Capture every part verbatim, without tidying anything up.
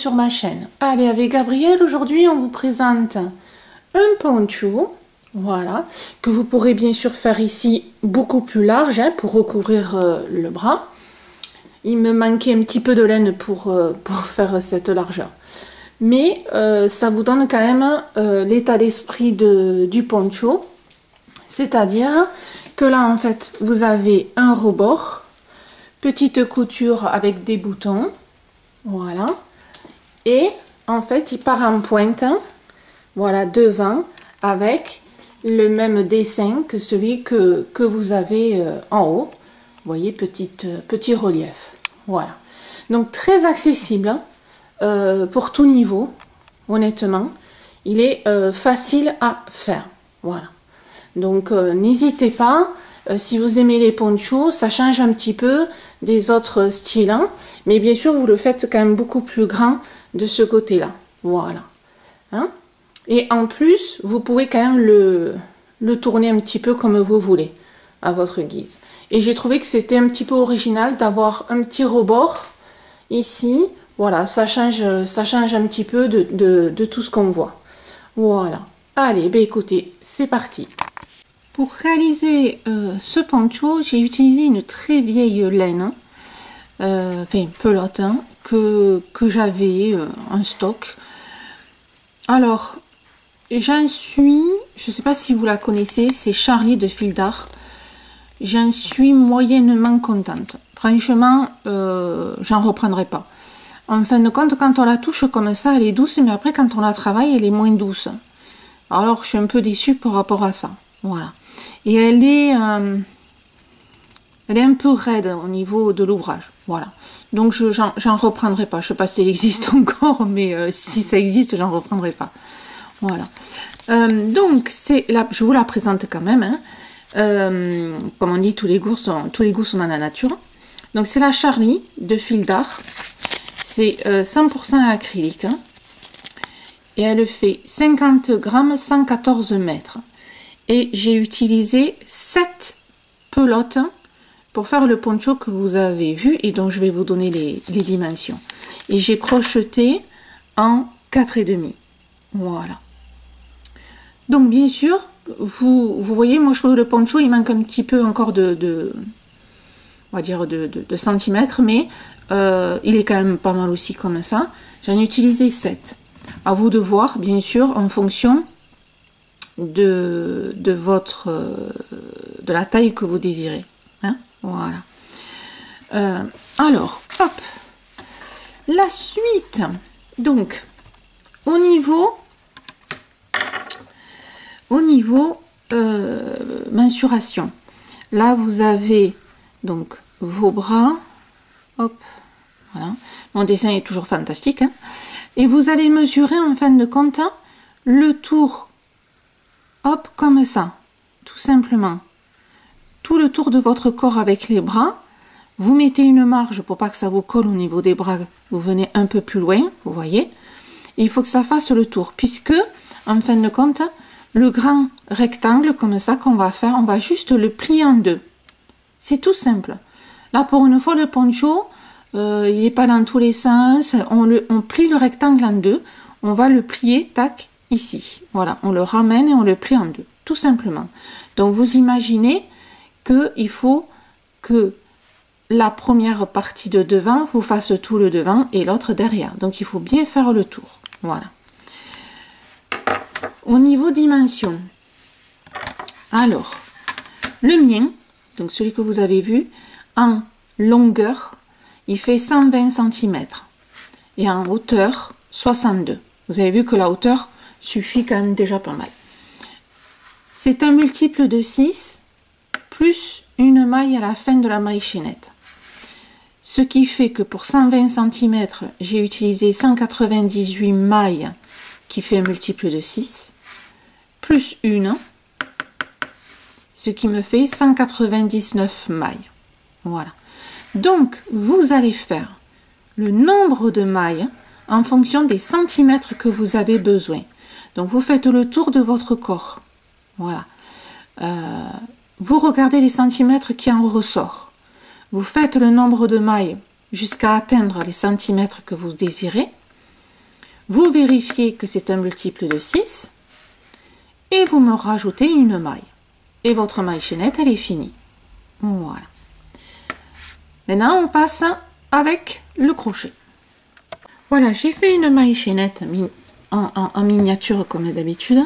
sur ma chaîne. Allez, avec Gabrielle, aujourd'hui, on vous présente un poncho, voilà, que vous pourrez bien sûr faire ici beaucoup plus large, hein, pour recouvrir euh, le bras. Il me manquait un petit peu de laine pour, euh, pour faire cette largeur. Mais euh, ça vous donne quand même euh, l'état d'esprit de, du poncho. C'est-à-dire que là, en fait, vous avez un rebord, petite couture avec des boutons, voilà, et en fait, il part en pointe, voilà, devant, avec le même dessin que celui que, que vous avez euh, en haut. Vous voyez, petite, euh, petit relief, voilà. Donc, très accessible euh, pour tout niveau, honnêtement. Il est euh, facile à faire, voilà. Donc euh, n'hésitez pas, euh, si vous aimez les ponchos, ça change un petit peu des autres styles, hein, mais bien sûr vous le faites quand même beaucoup plus grand de ce côté-là, voilà. Hein? Et en plus, vous pouvez quand même le, le tourner un petit peu comme vous voulez, à votre guise. Et j'ai trouvé que c'était un petit peu original d'avoir un petit rebord ici, voilà, ça change, ça change un petit peu de, de, de tout ce qu'on voit. Voilà, allez, ben écoutez, c'est parti. Pour réaliser euh, ce poncho, j'ai utilisé une très vieille laine, euh, enfin pelote, hein, que, que j'avais euh, en stock. Alors, j'en suis, je ne sais pas si vous la connaissez, c'est Charlie de Fil d'Art. J'en suis moyennement contente. Franchement, euh, j'en reprendrai pas. En fin de compte, quand on la touche comme ça, elle est douce, mais après quand on la travaille, elle est moins douce. Alors, je suis un peu déçue par rapport à ça. Voilà. Et elle est, euh, elle est un peu raide au niveau de l'ouvrage. Voilà. Donc, je j'en reprendrai pas. Je ne sais pas si elle existe encore, mais euh, si ça existe, j'en reprendrai pas. Voilà. Euh, donc, c'est la, je vous la présente quand même. Hein. Euh, comme on dit, tous les goûts sont, tous les goûts sont dans la nature. Donc, c'est la Charlie de Fil d'Art. C'est euh, cent pour cent acrylique. Hein. Et elle fait cinquante grammes, cent quatorze mètres. Et j'ai utilisé sept pelotes pour faire le poncho que vous avez vu et dont je vais vous donner les, les dimensions. Et j'ai crocheté en quatre virgule cinq. Voilà. Donc bien sûr, vous, vous voyez, moi je trouve le poncho, il manque un petit peu encore de, de on va dire de, de, de centimètres, mais euh, il est quand même pas mal aussi comme ça. J'en ai utilisé sept. À vous de voir, bien sûr, en fonction de, de votre de la taille que vous désirez, hein, voilà. Euh, alors hop, la suite. Donc au niveau au niveau euh, mensuration, là vous avez donc vos bras, hop, voilà, mon dessin est toujours fantastique, hein, et vous allez mesurer en fin de compte le tour. Hop, comme ça, tout simplement. Tout le tour de votre corps avec les bras. Vous mettez une marge pour pas que ça vous colle au niveau des bras. Vous venez un peu plus loin, vous voyez. Et il faut que ça fasse le tour, puisque, en fin de compte, le grand rectangle, comme ça qu'on va faire, on va juste le plier en deux. C'est tout simple. Là, pour une fois, le poncho, euh, il n'est pas dans tous les sens. On, le, on plie le rectangle en deux. On va le plier, tac. Ici, voilà, on le ramène et on le plie en deux, tout simplement. Donc vous imaginez qu'il faut que la première partie de devant vous fasse tout le devant et l'autre derrière. Donc il faut bien faire le tour, voilà. Au niveau dimension, alors, le mien, donc celui que vous avez vu, en longueur, il fait cent vingt centimètres et en hauteur, soixante-deux. Vous avez vu que la hauteur suffit quand même déjà pas mal. C'est un multiple de six plus une maille à la fin de la maille chaînette. Ce qui fait que pour cent vingt centimètres, j'ai utilisé cent quatre-vingt-dix-huit mailles qui fait un multiple de six plus une, ce qui me fait cent quatre-vingt-dix-neuf mailles. Voilà. Donc, vous allez faire le nombre de mailles en fonction des centimètres que vous avez besoin. Donc, vous faites le tour de votre corps. Voilà. Euh, vous regardez les centimètres qui en ressort. Vous faites le nombre de mailles jusqu'à atteindre les centimètres que vous désirez. Vous vérifiez que c'est un multiple de six et vous me rajoutez une maille. Et votre maille chaînette, elle est finie. Voilà. Maintenant, on passe avec le crochet. Voilà, j'ai fait une maille chaînette en, en, en miniature comme d'habitude,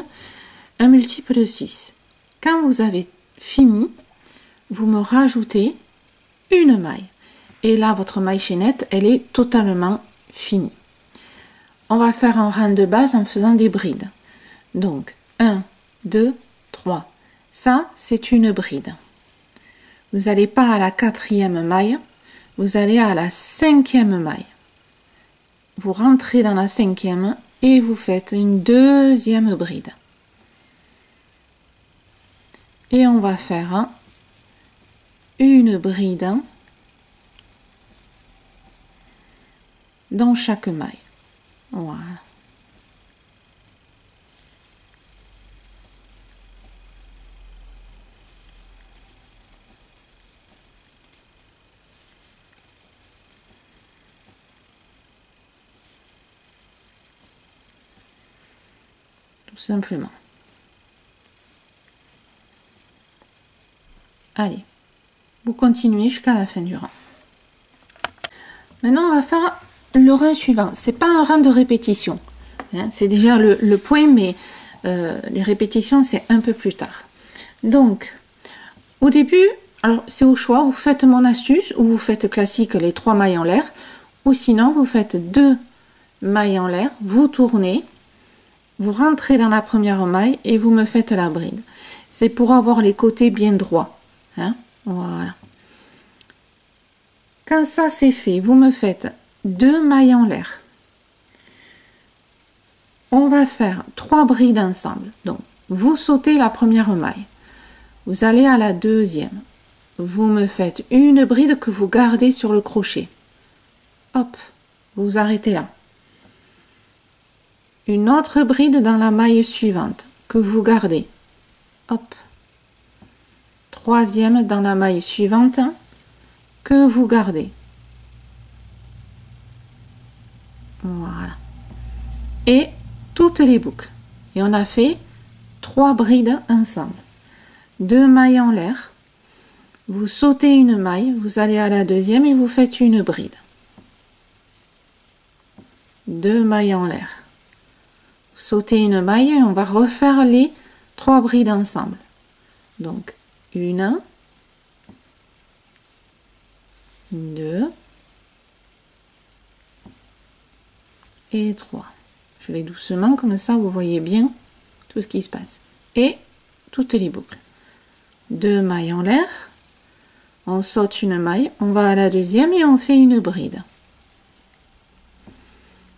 un multiple de six. Quand vous avez fini, vous me rajoutez une maille. Et là, votre maille chaînette, elle est totalement finie. On va faire un rang de base en faisant des brides. Donc, un, deux, trois. Ça, c'est une bride. Vous n'allez pas à la quatrième maille, vous allez à la cinquième maille. Vous rentrez dans la cinquième et vous faites une deuxième bride. Et on va faire une bride dans chaque maille. Voilà. Tout simplement. Allez, vous continuez jusqu'à la fin du rang. Maintenant, on va faire le rang suivant. C'est pas un rang de répétition, hein, c'est déjà le, le point, mais euh, les répétitions, c'est un peu plus tard. Donc, au début, alors c'est au choix, vous faites mon astuce, ou vous faites classique les trois mailles en l'air, ou sinon vous faites deux mailles en l'air, vous tournez, vous rentrez dans la première maille et vous me faites la bride. C'est pour avoir les côtés bien droits, hein, voilà. Quand ça c'est fait, vous me faites deux mailles en l'air. On va faire trois brides ensemble. Donc, vous sautez la première maille. Vous allez à la deuxième. Vous me faites une bride que vous gardez sur le crochet. Hop, vous arrêtez là. Une autre bride dans la maille suivante que vous gardez. Hop. Troisième dans la maille suivante que vous gardez. Voilà. Et toutes les boucles. Et on a fait trois brides ensemble. Deux mailles en l'air. Vous sautez une maille, vous allez à la deuxième et vous faites une bride. Deux mailles en l'air. Vous sautez une maille et on va refaire les trois brides ensemble. Donc, une, deux, et trois. Je vais doucement, comme ça vous voyez bien tout ce qui se passe. Et toutes les boucles. Deux mailles en l'air, on saute une maille, on va à la deuxième et on fait une bride.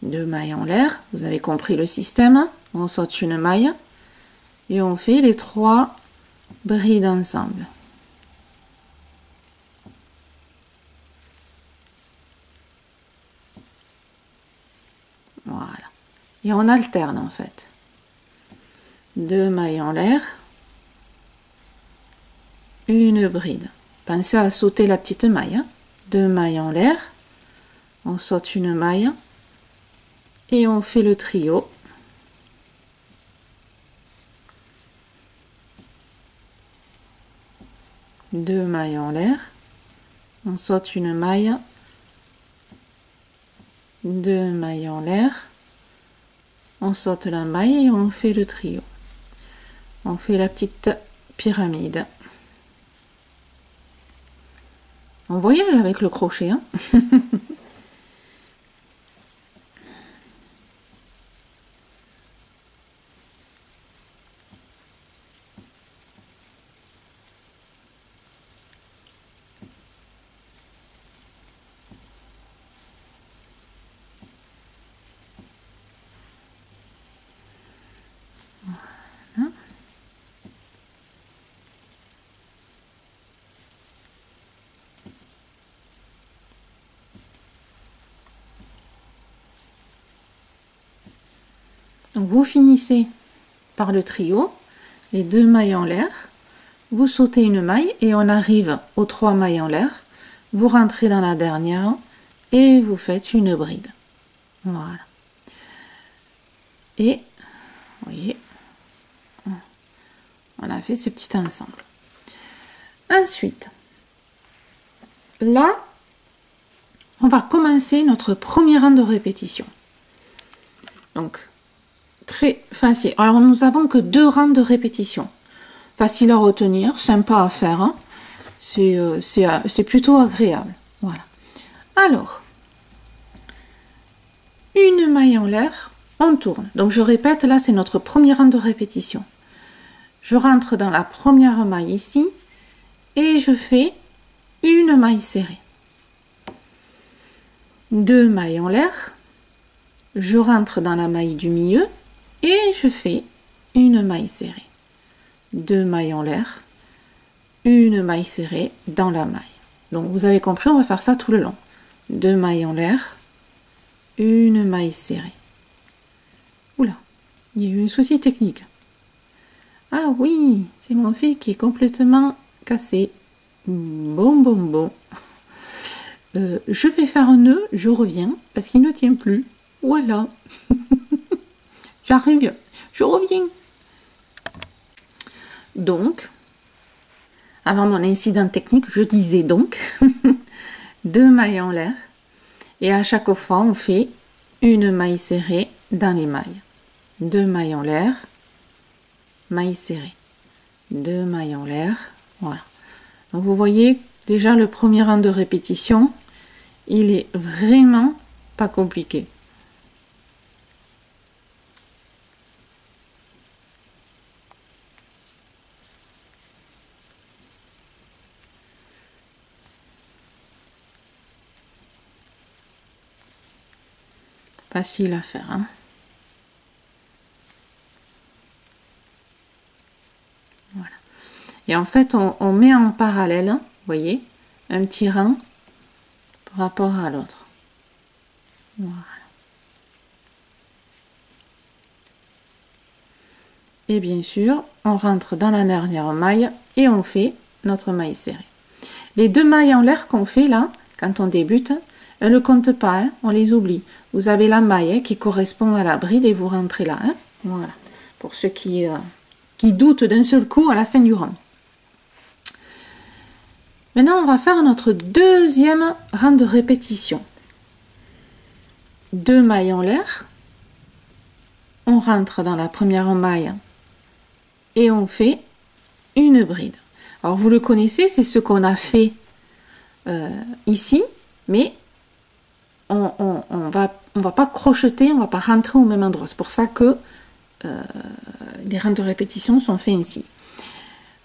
Deux mailles en l'air, vous avez compris le système, on saute une maille et on fait les trois brides ensemble. Voilà. Et on alterne en fait. Deux mailles en l'air. Une bride. Pensez à sauter la petite maille. Hein. Deux mailles en l'air. On saute une maille. Et on fait le trio. Deux mailles en l'air. On saute une maille. Deux mailles en l'air, on saute la maille et on fait le trio. On fait la petite pyramide. On voyage avec le crochet, hein. Donc vous finissez par le trio, les deux mailles en l'air, vous sautez une maille et on arrive aux trois mailles en l'air, vous rentrez dans la dernière et vous faites une bride. Voilà. Et, vous voyez, on a fait ce petit ensemble. Ensuite, là, on va commencer notre premier rang de répétition. Donc, très facile. Alors, nous n'avons que deux rangs de répétition. Facile à retenir, sympa à faire. Hein. C'est euh, c'est plutôt agréable. Voilà. Alors, une maille en l'air, on tourne. Donc, je répète, là, c'est notre premier rang de répétition. Je rentre dans la première maille ici et je fais une maille serrée. Deux mailles en l'air, je rentre dans la maille du milieu et je fais une maille serrée. Deux mailles en l'air, une maille serrée dans la maille. Donc vous avez compris, on va faire ça tout le long. Deux mailles en l'air, une maille serrée. Oula, il y a eu un souci technique. Ah oui, c'est mon fil qui est complètement cassé. Bon, bon, bon. Euh, je vais faire un nœud, je reviens, parce qu'il ne tient plus. Voilà. J'arrive, je reviens. Donc, avant mon incident technique, je disais donc, deux mailles en l'air. Et à chaque fois, on fait une maille serrée dans les mailles. Deux mailles en l'air. Maille serrée, deux mailles en l'air, voilà. Donc vous voyez déjà le premier rang de répétition, il est vraiment pas compliqué. Facile à faire, hein. Et en fait, on, on met en parallèle, vous voyez, un petit rang par rapport à l'autre. Voilà. Et bien sûr, on rentre dans la dernière maille et on fait notre maille serrée. Les deux mailles en l'air qu'on fait là, quand on débute, elles ne comptent pas, hein, on les oublie. Vous avez la maille hein, qui correspond à la bride et vous rentrez là. Hein, voilà, pour ceux qui, euh, qui doutent d'un seul coup à la fin du rang. Maintenant, on va faire notre deuxième rang de répétition. Deux mailles en l'air. On rentre dans la première maille et on fait une bride. Alors, vous le connaissez, c'est ce qu'on a fait euh, ici, mais on, on, on va, on va pas crocheter, on va pas rentrer au même endroit. C'est pour ça que euh, les rangs de répétition sont faits ainsi.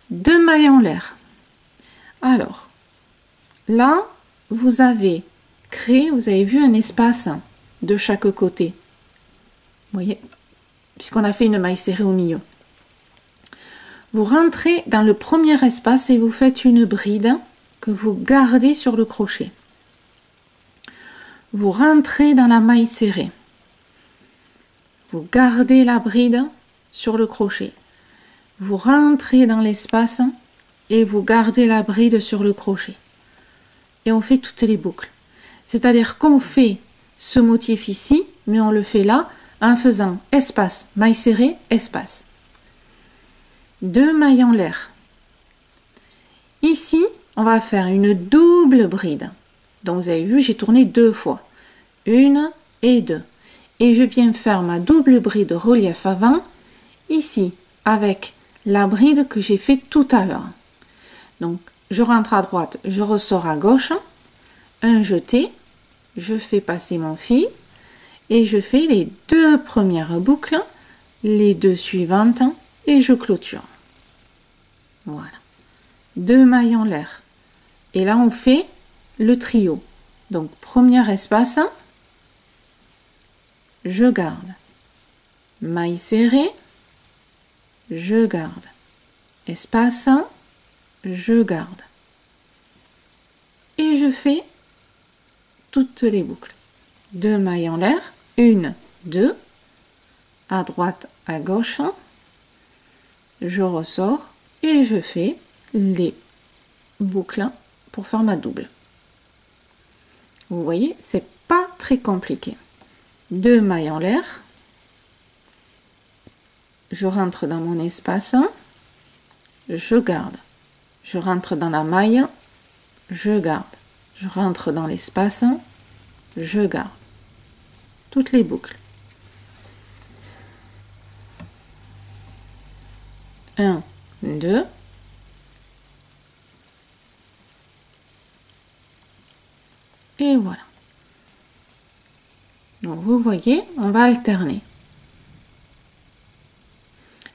Deux mailles en l'air. Alors, là, vous avez créé, vous avez vu un espace de chaque côté. Vous voyez, puisqu'on a fait une maille serrée au milieu. Vous rentrez dans le premier espace et vous faites une bride que vous gardez sur le crochet. Vous rentrez dans la maille serrée. Vous gardez la bride sur le crochet. Vous rentrez dans l'espace et vous gardez la bride sur le crochet. Et on fait toutes les boucles. C'est-à-dire qu'on fait ce motif ici, mais on le fait là, en faisant espace, maille serrée, espace. Deux mailles en l'air. Ici, on va faire une double bride. Donc vous avez vu, j'ai tourné deux fois. Une et deux. Et je viens faire ma double bride relief avant, ici, avec la bride que j'ai fait tout à l'heure. Donc, je rentre à droite, je ressors à gauche, un jeté, je fais passer mon fil et je fais les deux premières boucles, les deux suivantes et je clôture. Voilà. Deux mailles en l'air. Et là, on fait le trio. Donc, premier espace, je garde. Maille serrée, je garde. Espace, je garde et je fais toutes les boucles. Deux mailles en l'air, une, deux, à droite, à gauche, je ressors et je fais les boucles pour faire ma double. Vous voyez, c'est pas très compliqué. Deux mailles en l'air, je rentre dans mon espace, je garde. Je rentre dans la maille, je garde. Je rentre dans l'espace, je garde. Toutes les boucles. un, deux. Et voilà. Donc vous voyez, on va alterner.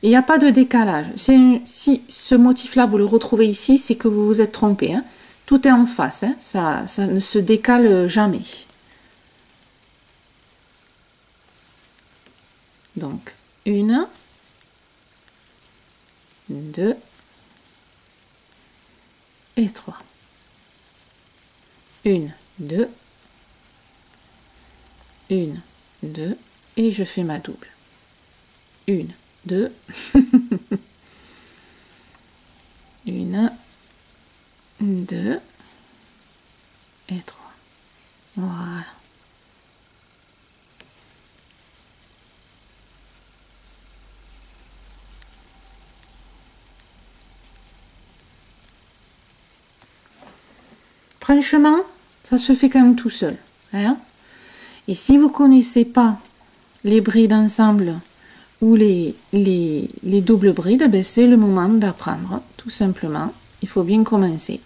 Il n'y a pas de décalage. Une, si ce motif-là, vous le retrouvez ici, c'est que vous vous êtes trompé. Hein. Tout est en face. Hein. Ça, ça ne se décale jamais. Donc, une, deux et trois. Une, deux, une, deux, et je fais ma double. Une, deux, une, deux et trois. Voilà. Franchement, ça se fait quand même tout seul. Hein? Et si vous connaissez pas les brides ensemble ou les, les, les doubles brides, ben c'est le moment d'apprendre, tout simplement. Il faut bien commencer.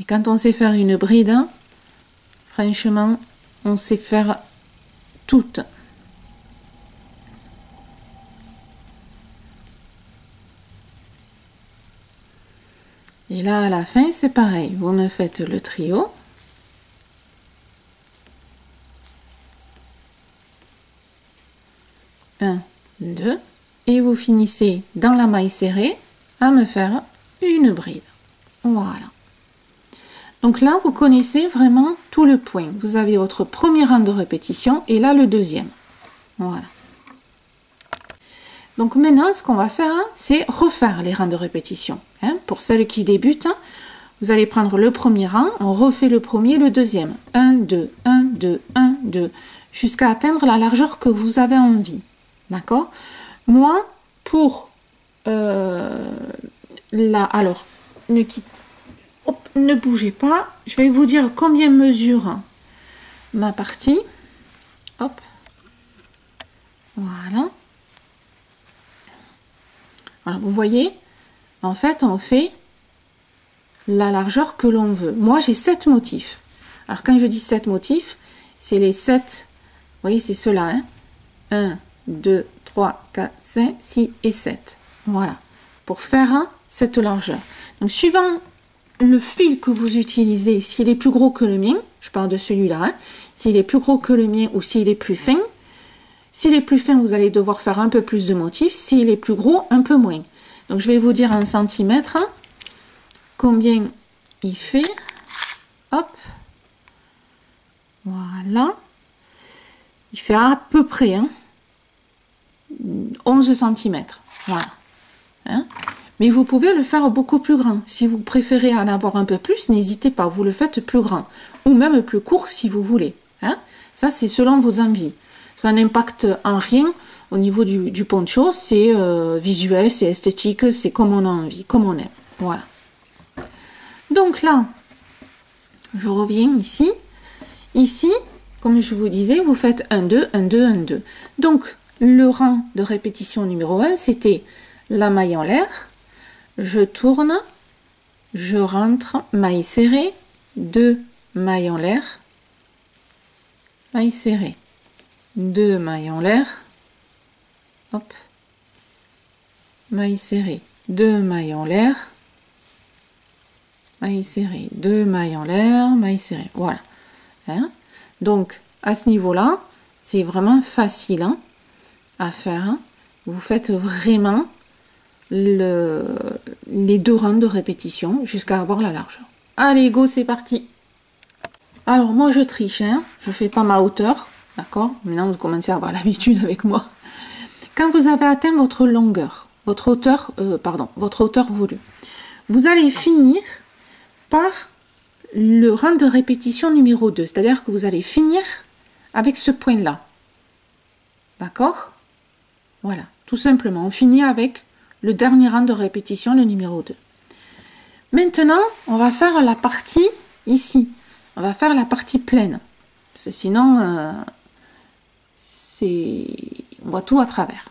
Et quand on sait faire une bride, franchement, on sait faire toutes. Et là, à la fin, c'est pareil. Vous me faites le trio. un, deux. Et vous finissez dans la maille serrée à me faire une bride. Voilà. Donc là, vous connaissez vraiment tout le point. Vous avez votre premier rang de répétition et là, le deuxième. Voilà. Donc maintenant, ce qu'on va faire, c'est refaire les rangs de répétition. Hein, pour celles qui débutent, vous allez prendre le premier rang, on refait le premier, le deuxième. un, deux, un, deux, un, deux, jusqu'à atteindre la largeur que vous avez envie. D'accord? Moi, pour euh, la... Alors, ne, quitte, hop, ne bougez pas. Je vais vous dire combien mesure ma partie. Hop. Voilà. Alors, vous voyez, en fait, on fait la largeur que l'on veut. Moi, j'ai sept motifs. Alors, quand je dis sept motifs, c'est les sept. Vous voyez, c'est ceux-là. un, deux, trois, quatre, cinq, six et sept. Voilà. Pour faire cette largeur. Donc, suivant le fil que vous utilisez, s'il est plus gros que le mien, je parle de celui-là, hein, s'il est plus gros que le mien ou s'il est plus fin, s'il est plus fin, vous allez devoir faire un peu plus de motifs. S'il est plus gros, un peu moins. Donc, je vais vous dire en centimètres combien il fait. Hop. Voilà. Il fait à peu près hein, onze centimètres. Voilà. Hein? Mais vous pouvez le faire beaucoup plus grand. Si vous préférez en avoir un peu plus, n'hésitez pas. Vous le faites plus grand. Ou même plus court si vous voulez. Hein? Ça, c'est selon vos envies. Ça n'impacte en rien au niveau du, du poncho, c'est euh, visuel, c'est esthétique, c'est comme on a envie, comme on aime. Voilà. Donc là, je reviens ici. Ici, comme je vous disais, vous faites un, deux, un, deux, un, deux. Donc, le rang de répétition numéro un, c'était la maille en l'air. Je tourne, je rentre, maille serrée, deux mailles en l'air, maille serrée. deux mailles en l'air, hop, maille serrée, deux mailles en l'air, maille serrée, deux mailles en l'air, maille serrée, voilà. Hein? Donc, à ce niveau-là, c'est vraiment facile hein, à faire. Hein? Vous faites vraiment le, les deux rangs de répétition jusqu'à avoir la largeur. Allez, go, c'est parti! Alors, moi, je triche, hein? Je ne fais pas ma hauteur. D'accord? Maintenant, vous commencez à avoir l'habitude avec moi. Quand vous avez atteint votre longueur, votre hauteur, euh, pardon, votre hauteur voulue, vous allez finir par le rang de répétition numéro deux. C'est-à-dire que vous allez finir avec ce point-là. D'accord? Voilà, tout simplement. On finit avec le dernier rang de répétition, le numéro deux. Maintenant, on va faire la partie ici. On va faire la partie pleine. Parce que sinon, euh, c'est... on voit tout à travers.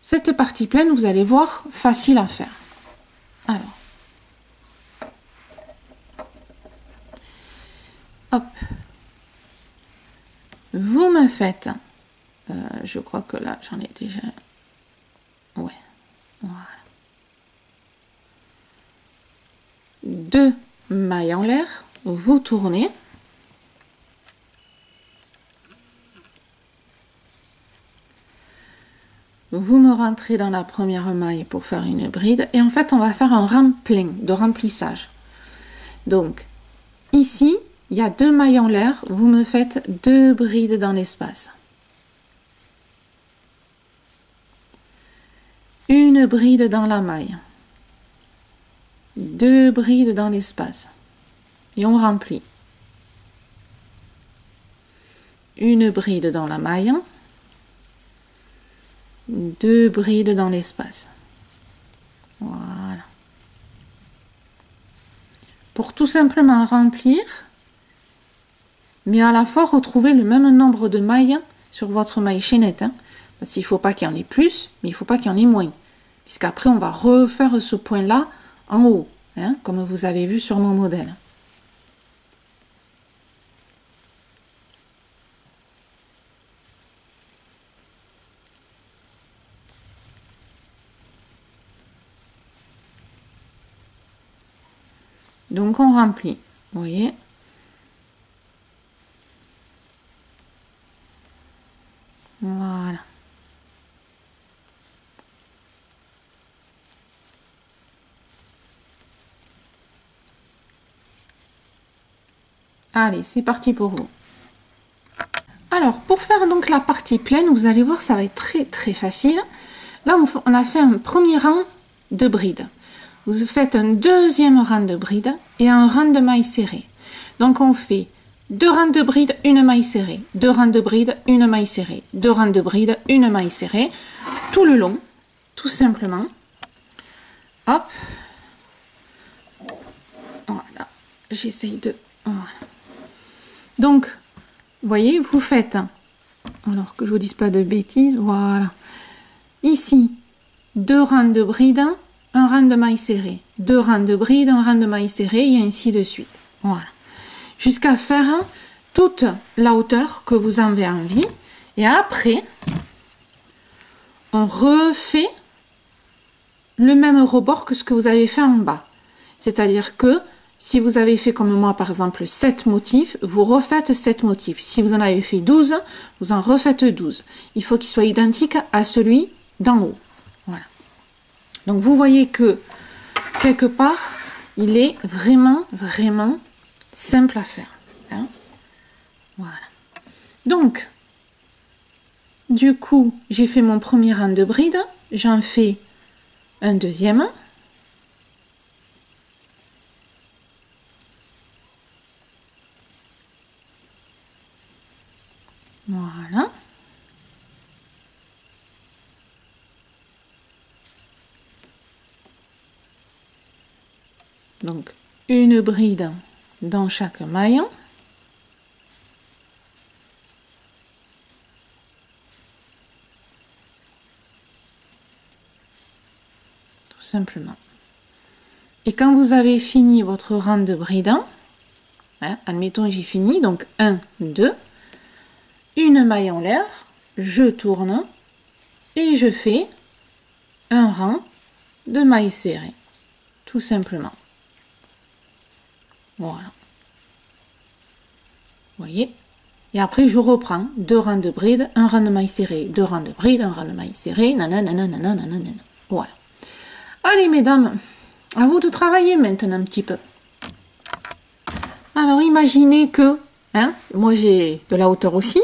Cette partie pleine, vous allez voir, facile à faire. Alors. Hop. Vous me faites... Euh, je crois que là, j'en ai déjà... Ouais. Voilà. Deux mailles en l'air. Vous tournez. Vous me rentrez dans la première maille pour faire une bride. Et en fait, on va faire un rang plein de remplissage. Donc, ici, il y a deux mailles en l'air. Vous me faites deux brides dans l'espace. Une bride dans la maille. Deux brides dans l'espace. Et on remplit. Une bride dans la maille. Deux brides dans l'espace. Voilà. Pour tout simplement remplir, mais à la fois retrouver le même nombre de mailles sur votre maille chaînette. Hein, parce qu'il ne faut pas qu'il y en ait plus, mais il ne faut pas qu'il y en ait moins. Puisqu'après, on va refaire ce point-là en haut, hein, comme vous avez vu sur mon modèle. Donc on remplit, vous voyez. Voilà. Allez, c'est parti pour vous. Alors, pour faire donc la partie pleine, vous allez voir, ça va être très très facile. Là, on a fait un premier rang de brides. Vous faites un deuxième rang de brides et un rang de mailles serrées. Donc on fait deux rangs de brides, une maille serrée, deux rangs de brides, une maille serrée, deux rangs de brides, une maille serrée, tout le long, tout simplement. Hop. Voilà. J'essaye de... Voilà. Donc, vous voyez, vous faites... Alors que je ne vous dise pas de bêtises, voilà. Ici, deux rangs de brides... un rang de mailles serrées, deux rangs de brides, un rang de mailles serrées, et ainsi de suite. Voilà. Jusqu'à faire toute la hauteur que vous avez envie. Et après, on refait le même rebord que ce que vous avez fait en bas. C'est-à-dire que si vous avez fait comme moi, par exemple, sept motifs, vous refaites sept motifs. Si vous en avez fait douze, vous en refaites douze. Il faut qu'il soit identique à celui d'en haut. Voilà. Donc vous voyez que quelque part, il est vraiment, vraiment simple à faire. Hein? Voilà. Donc, du coup, j'ai fait mon premier rang de brides. J'en fais un deuxième. Voilà. Donc, une bride dans chaque maille. Tout simplement. Et quand vous avez fini votre rang de brides, hein, admettons j'ai fini, donc un, deux, une maille en l'air, je tourne et je fais un rang de mailles serrées. Tout simplement. Voilà. Vous voyez? Et après, je reprends deux rangs de brides, un rang de mailles serrées, deux rangs de brides, un rang de mailles serrées, nanana, nanana, nanana. Voilà. Allez, mesdames, à vous de travailler maintenant un petit peu. Alors, imaginez que, hein, moi j'ai de la hauteur aussi,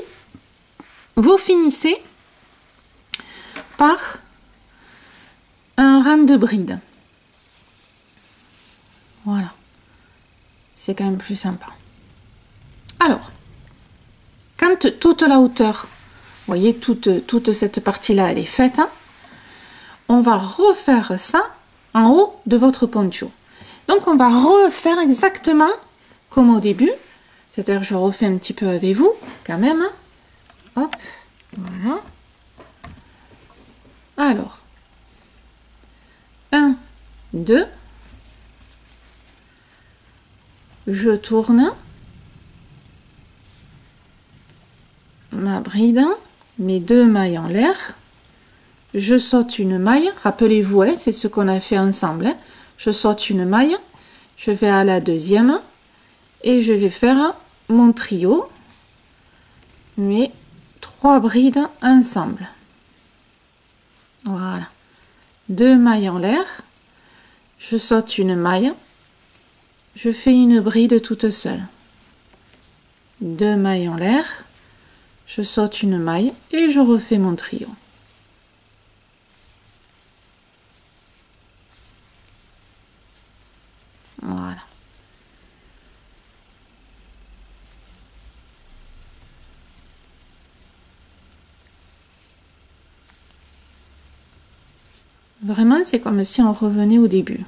vous finissez par un rang de brides. Voilà. C'est quand même plus sympa. Alors, quand toute la hauteur Vous voyez, toute, toute cette partie-là, elle est faite. Hein. On va refaire ça en haut de votre poncho. Donc, on va refaire exactement comme au début. C'est-à-dire, je refais un petit peu avec vous, quand même. Hein. Hop, voilà. Alors, un, deux. Je tourne ma bride, mes deux mailles en l'air. Je saute une maille, rappelez-vous, hein, c'est ce qu'on a fait ensemble. Hein. Je saute une maille, je vais à la deuxième et je vais faire mon trio, mes trois brides ensemble. Voilà, deux mailles en l'air, je saute une maille, je fais une bride toute seule. Deux mailles en l'air, je saute une maille et je refais mon trio. Voilà. Vraiment, c'est comme si on revenait au début.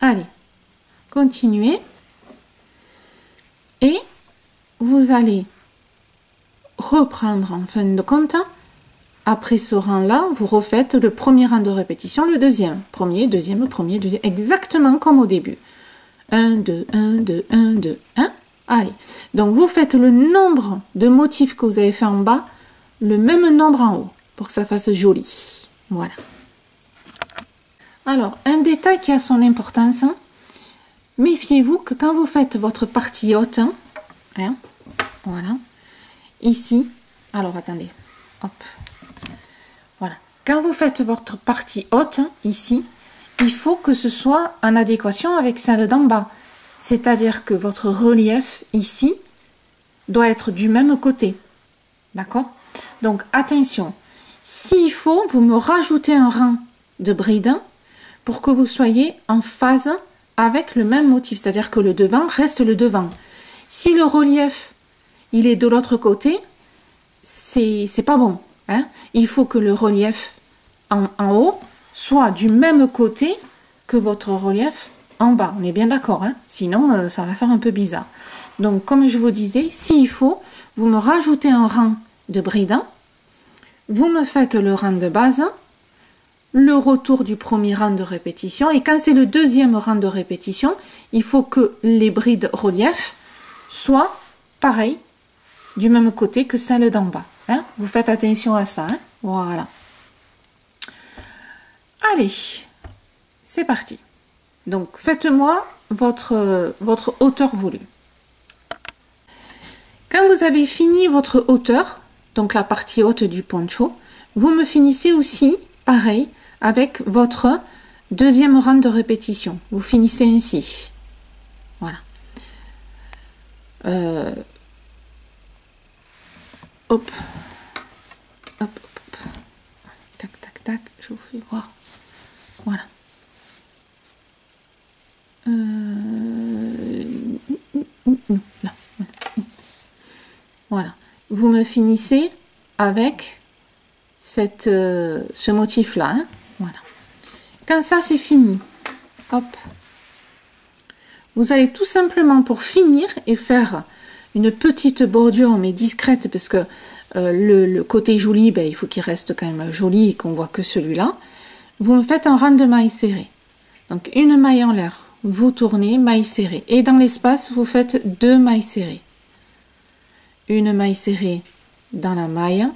Allez, continuez et vous allez reprendre en fin de compte. Après ce rang-là, vous refaites le premier rang de répétition, le deuxième, premier, deuxième, premier, deuxième, exactement comme au début. un, deux, un, deux, un, deux, un. Allez, donc vous faites le nombre de motifs que vous avez fait en bas, le même nombre en haut, pour que ça fasse joli. Voilà. Alors, un détail qui a son importance, hein, méfiez-vous que quand vous faites votre partie haute, hein, hein, voilà, ici, alors attendez, hop, voilà, quand vous faites votre partie haute, hein, ici, il faut que ce soit en adéquation avec celle d'en bas, c'est-à-dire que votre relief, ici, doit être du même côté, d'accord? Donc, attention, s'il faut, vous me rajoutez un rang de bride, pour que vous soyez en phase avec le même motif, c'est-à-dire que le devant reste le devant. Si le relief, il est de l'autre côté, c'est pas bon. Hein? Il faut que le relief en, en haut soit du même côté que votre relief en bas. On est bien d'accord, hein? Sinon euh, ça va faire un peu bizarre. Donc comme je vous disais, s'il faut, vous me rajoutez un rang de bride, vous me faites le rang de base, le retour du premier rang de répétition, et quand c'est le deuxième rang de répétition, il faut que les brides relief soient pareilles, du même côté que celles d'en bas. Hein? Vous faites attention à ça. Hein? Voilà. Allez, c'est parti. Donc, faites-moi votre, votre hauteur voulue. Quand vous avez fini votre hauteur, donc la partie haute du poncho, vous me finissez aussi pareil avec votre deuxième rang de répétition. Vous finissez ainsi. Voilà. Euh, hop. Hop, hop, hop. Tac, tac, tac. Je vous fais voir. Voilà. Euh, là. Voilà. Vous me finissez avec Cette, euh, ce motif là, hein? Voilà. Quand ça c'est fini, hop, vous allez tout simplement, pour finir et faire une petite bordure mais discrète, parce que euh, le, le côté joli, ben, il faut qu'il reste quand même joli et qu'on voit que celui-là, vous me faites un rang de mailles serrées, donc une maille en l'air, vous tournez, maille serrée, et dans l'espace vous faites deux mailles serrées, une maille serrée dans la maille,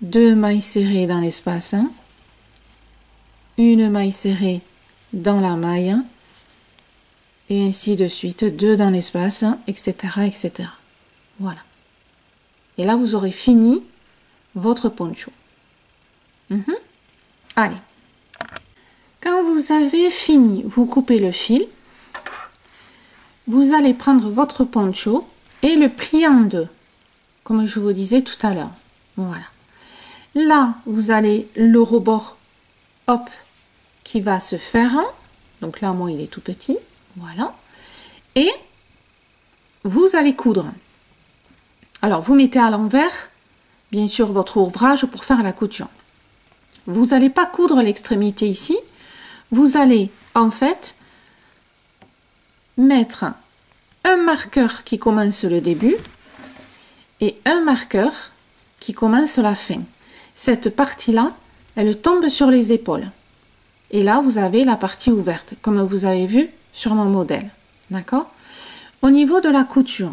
deux mailles serrées dans l'espace, hein, une maille serrée dans la maille, et ainsi de suite, deux dans l'espace, et cetera, et cetera. Voilà. Et là, vous aurez fini votre poncho. Mm-hmm. Allez. Quand vous avez fini, vous coupez le fil. Vous allez prendre votre poncho et le plier en deux, comme je vous disais tout à l'heure. Voilà. Là, vous allez le rebord, hop, qui va se faire. Donc là, moi, il est tout petit. Voilà. Et vous allez coudre. Alors, vous mettez à l'envers, bien sûr, votre ouvrage pour faire la couture. Vous n'allez pas coudre l'extrémité ici. Vous allez, en fait, mettre un marqueur qui commence le début et un marqueur qui commence la fin. Cette partie-là, elle tombe sur les épaules. Et là, vous avez la partie ouverte, comme vous avez vu sur mon modèle. D'accord? Au niveau de la couture,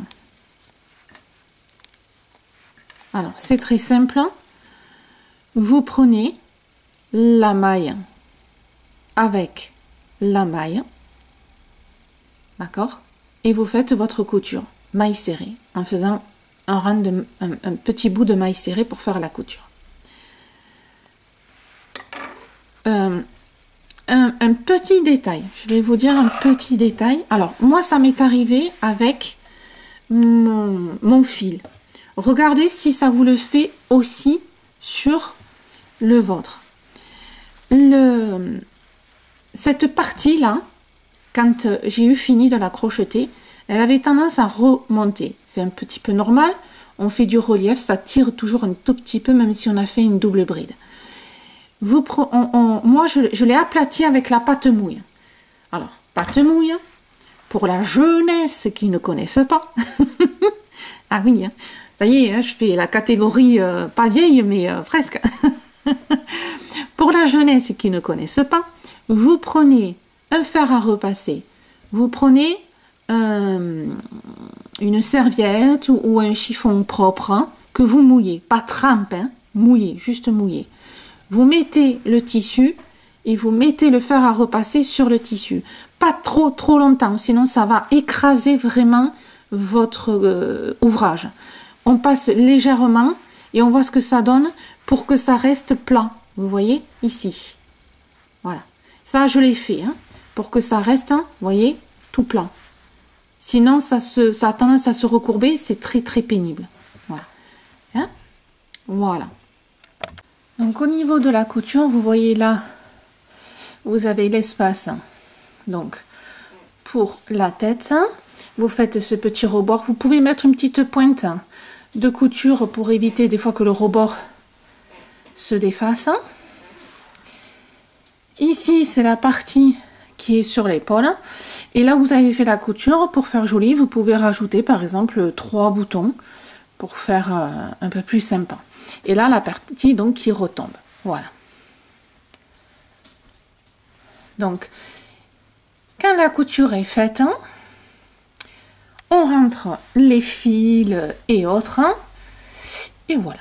alors c'est très simple. Vous prenez la maille avec la maille, d'accord, et vous faites votre couture maille serrée en faisant un, rang de, un, un petit bout de maille serrée pour faire la couture. Euh, un, un petit détail, je vais vous dire un petit détail. Alors moi, ça m'est arrivé avec mon, mon fil. Regardez si ça vous le fait aussi sur le vôtre. Le, cette partie-là, quand j'ai eu fini de la crocheter, elle avait tendance à remonter. C'est un petit peu normal. On fait du relief, ça tire toujours un tout petit peu, même si on a fait une double bride. Vous, on, on, moi, je, je l'ai aplati avec la pâte mouille. Alors, pâte mouille, pour la jeunesse qui ne connaissent pas. Ah oui, hein. Ça y est, hein, je fais la catégorie euh, pas vieille, mais euh, presque. Pour la jeunesse qui ne connaissent pas, vous prenez un fer à repasser, vous prenez euh, une serviette ou, ou un chiffon propre, hein, que vous mouillez, pas trempe, hein, mouillez, juste mouillez. Vous mettez le tissu et vous mettez le fer à repasser sur le tissu. Pas trop, trop longtemps, sinon ça va écraser vraiment votre euh, ouvrage. On passe légèrement et on voit ce que ça donne pour que ça reste plat. Vous voyez ici. Voilà. Ça, je l'ai fait, hein, pour que ça reste, hein, vous voyez, tout plat. Sinon, ça, se, ça a tendance à se recourber. C'est très, très pénible. Voilà. Hein? Voilà. Donc, au niveau de la couture, vous voyez là, vous avez l'espace. Hein. Donc, pour la tête, hein, vous faites ce petit rebord. Vous pouvez mettre une petite pointe, hein, de couture pour éviter des fois que le rebord se défasse. Ici, c'est la partie qui est sur l'épaule. Et là, vous avez fait la couture. Pour faire joli, vous pouvez rajouter, par exemple, trois boutons pour faire euh, un peu plus sympa. Et là, la partie donc qui retombe. Voilà. Donc, quand la couture est faite, hein, on rentre les fils et autres. Hein, et voilà.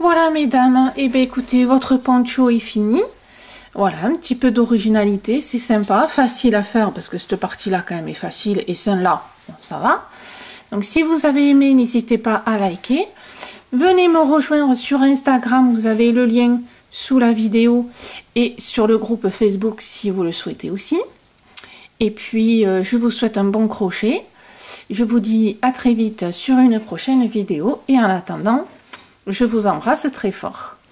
Voilà, mesdames. Et eh bien, écoutez, votre poncho est fini. Voilà, un petit peu d'originalité. C'est sympa, facile à faire parce que cette partie-là, quand même, est facile. Et celle-là, bon, ça va. Donc, si vous avez aimé, n'hésitez pas à liker. Venez me rejoindre sur Instagram. Vous avez le lien sous la vidéo et sur le groupe Facebook si vous le souhaitez aussi. Et puis, euh, je vous souhaite un bon crochet. Je vous dis à très vite sur une prochaine vidéo. Et en attendant, je vous embrasse très fort.